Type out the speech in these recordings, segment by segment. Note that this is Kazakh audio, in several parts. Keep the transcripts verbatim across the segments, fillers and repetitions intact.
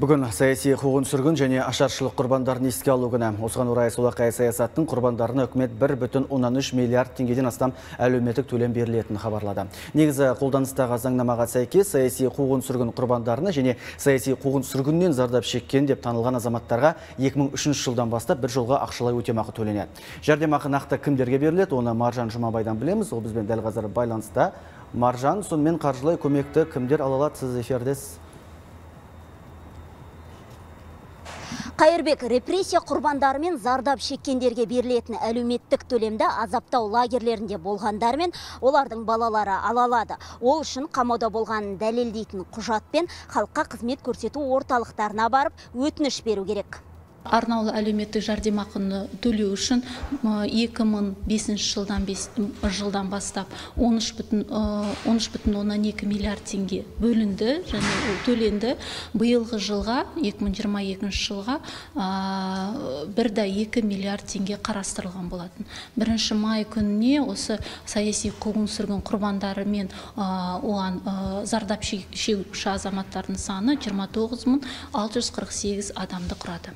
Bugün siyasi huququn sürgün және ашаршылық құрбандарын еске алу күні. Осыған орай солақай саясаттың құрбандарына үкімет бір бүтін оннан үш миллиард теңгеден астам әлеуметтік төлем берілетінін хабарлады. Негізі қолданыстағы заңнамаға сәйкес саяси қуғын сүргін құрбандарына және саяси қуғын сүргіннен зардап шеккен деп танылған азаматтарға екі мың үшінші жылдан бастап бір жолға ақшалай өтемақы төленеді. Жәрдемақы нақты кімдерге беріледі, оны Маржан Жұмабайдан білеміз. Ол бізбен дәл қазір байланыста. Маржан, сонымен қаржылай көмекті кімдер ала алады? Сіз эфирдесіз. Khairbek репрессия құрбандары мен зардап шеккендерге берілетін әлеуметтік төлемді азаптау лагерлерінде болғандар мен олардың балалары ала алады. Ол үшін қамауда болғанын дәлелдейтін құжатпен халыққа қызмет көрсету орталықтарына барып өтініш беру керек. Арнаулы әлеуметтік жәрдемақыны төлеу үшін екі мың бесінші жылдан бастап он үш бүтін оннан екі миллиард теңге бөлінді және төленді. Биылғы жылға, екі мың жиырма екінші жылға бір бүтін оннан екі миллиард теңге қарастырылған болатын. бірінші май күніне осы саяси қуғын-сүргін құрбандары мен оған зардап шегуші азаматтардың саны жиырма тоғыз мың алты жүз қырық сегіз адамды құрады.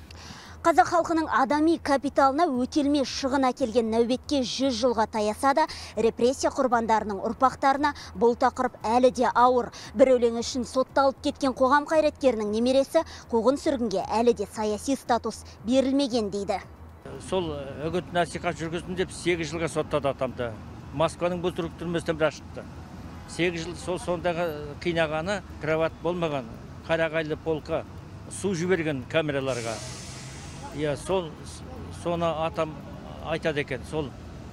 Қазақ халқының адами капиталына өтелме шығын әкелген нәубетке жүз жылға таяса да, репрессия құрбандарының ұрпақтарына бұл тақырып әлі де ауыр. Бір өлең үшін сотталып кеткен қоғам қайраткерінің немересі қуғын сүргінге әлі де саяси статус берілмеген дейді. Сол үгіт насихат жүргізді деп сегіз жылға соттады атамды. Москваның бұл түріктірмесінен бір ашықты. сегіз жыл сол сондағы қинағаны, кроват болмаған, қарағайлы полқа, су жіберген камераларға. Ya sol sona atam ayta deken sol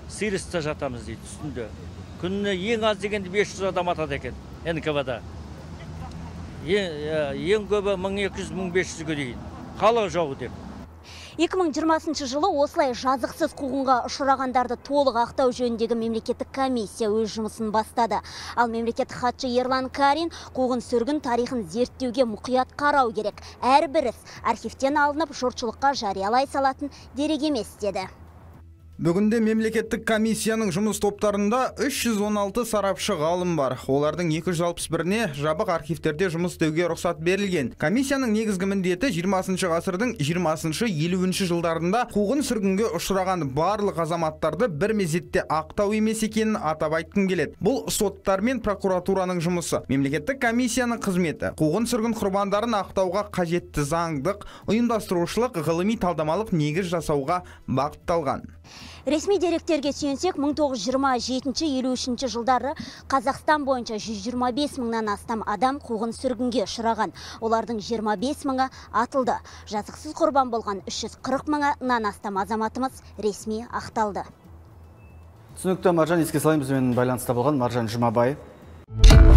Siris'te jatamız deydi üstünde. Gününe en az degende beş yüz adam atad eken N K V'da. En köbü мың екі жүз мың бес жүзге дейін. Қала жауы деп. екі мың жиырмасыншы жылы осылай жазықсыз қуғынға ұшырағандарды толық ақтау жөніндегі мемлекеттік комиссия өз жұмысын бастады. Ал мемлекеттік хатшы Erlan Karin қуғын сүргін тарихын зерттеуге мұқият қарау керек. Әрбір іс архивтен алынып жұртшылыққа жариялай салатын дерек емес деді. Бүгінде мемлекеттік комиссияның жұмыс топтарында үш жүз он алты сарапшы ғалым бар. Олардың екі жүз алпыс біріне жабық архивтерде жұмыс істеуге рұқсат берілген. Комиссияның негізгі міндеті жиырмасыншы ғасырдың жиырмасыншы елуінші жылдарында қуғын сүргінге ұшыраған барлық азаматтарды бір мезетте ақтау емес екенін атап айтқым келеді. Бұл соттар мен прокуратураның жұмысы. Мемлекеттік комиссияның қызметі қуғын сүргін құрбандарын ақтауға қажетті заңдық, ұйымдастырушылық, ғылыми талдамалық негіз жасауға бағытталған. Ресми деректерге сүйенсек, мың тоғыз жүз жиырма жетінші елу үшінші жылдары Қазақстан бойынша жүз жиырма бес мыңнан астам адам қуғын сүргінге ұшыраған. Олардың жиырма бес мыңы атылды. Жазықсыз құрбан болған үш жүз қырық мыңнан астам азаматымыз ресми ақталды. Түсінікті, Маржан, еске салайын, бізбен байланыста болған Маржан Жұмабаев.